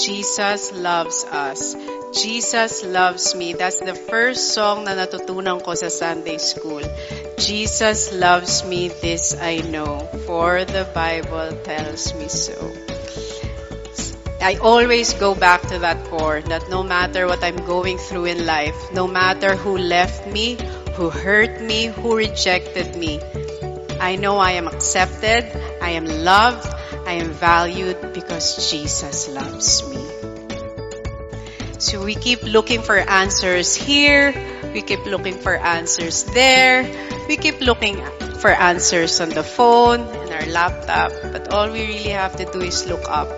Jesus loves us. Jesus loves me. That's the first song na natutunan ko sa Sunday school. Jesus loves me, this I know, for the Bible tells me so. I always go back to that core, that no matter what I'm going through in life, no matter who left me, who hurt me, who rejected me, I know I am accepted, I am loved, I am valued because Jesus loves me. So we keep looking for answers here, we keep looking for answers there, we keep looking for answers on the phone, and our laptop, but all we really have to do is look up.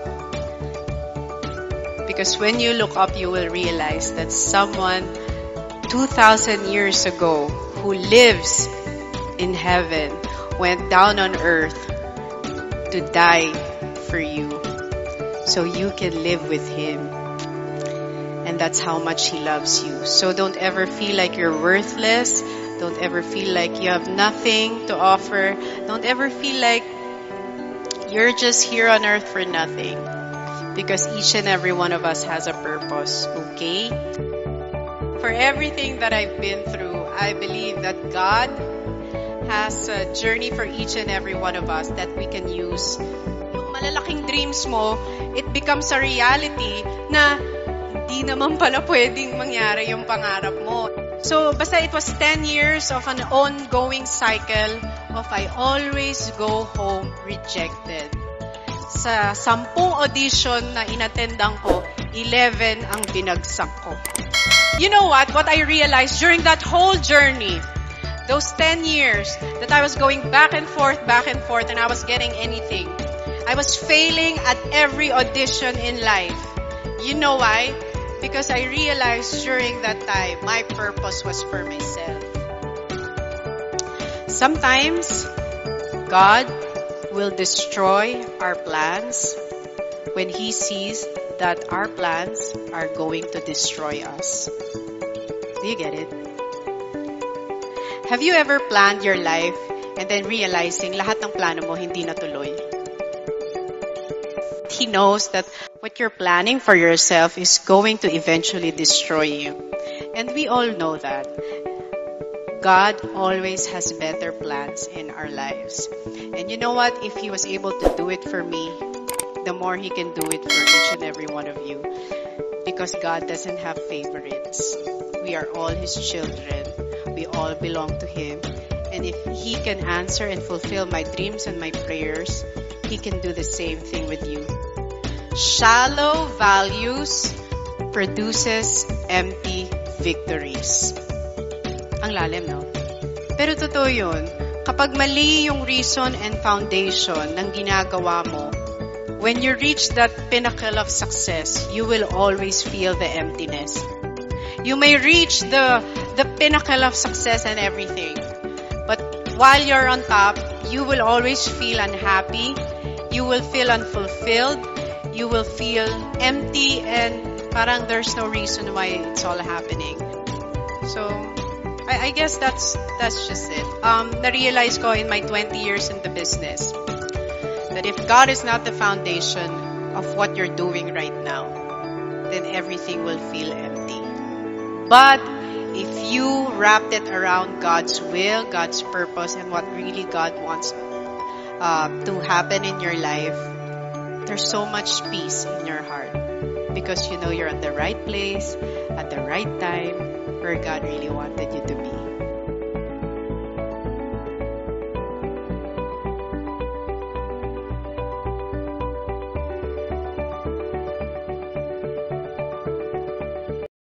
Because when you look up, you will realize that someone 2,000 years ago who lives in heaven went down on earth to die for you so you can live with him. And that's how much he loves you. So don't ever feel like you're worthless. Don't ever feel like you have nothing to offer. Don't ever feel like you're just here on earth for nothing. Because each and every one of us has a purpose, okay? For everything that I've been through, I believe that God has a journey for each and every one of us that we can use. Yung malalaking dreams mo, it becomes a reality na hindi naman pala pwedeng mangyari yung pangarap mo. So, basta it was 10 years of an ongoing cycle of I always go home rejected. Sa 10 audition na inattendang ko, 11 ang binagsak ko. You know what I realized during that whole journey, those 10 years that I was going back and forth, and I was getting anything. I was failing at every audition in life. You know why? Because I realized during that time, my purpose was for myself. Sometimes, God will destroy our plans when He sees that our plans are going to destroy us. Do you get it? Have you ever planned your life and then realizing lahat ng plano mo hindi natuloy? He knows that what you're planning for yourself is going to eventually destroy you. And we all know that. God always has better plans in our lives. And you know what? If He was able to do it for me, the more He can do it for each and every one of you. Because God doesn't have favorites. We are all His children. We all belong to Him. And if He can answer and fulfill my dreams and my prayers, He can do the same thing with you. Shallow values produces empty victories. Ang lalim, no? Pero totoo yun. Kapag mali yung reason and foundation ng ginagawa mo, when you reach that pinnacle of success, you will always feel the emptiness. You may reach the pinnacle of success and everything. But while you're on top, you will always feel unhappy. You will feel unfulfilled. You will feel empty and parang there's no reason why it's all happening. So, I guess that's just it. Na-realize ko in my 20 years in the business that if God is not the foundation of what you're doing right now, then everything will feel empty. But if you wrapped it around God's will, God's purpose, and what really God wants to happen in your life, there's so much peace in your heart. Because you know you're at the right place, at the right time, where God really wanted you to be.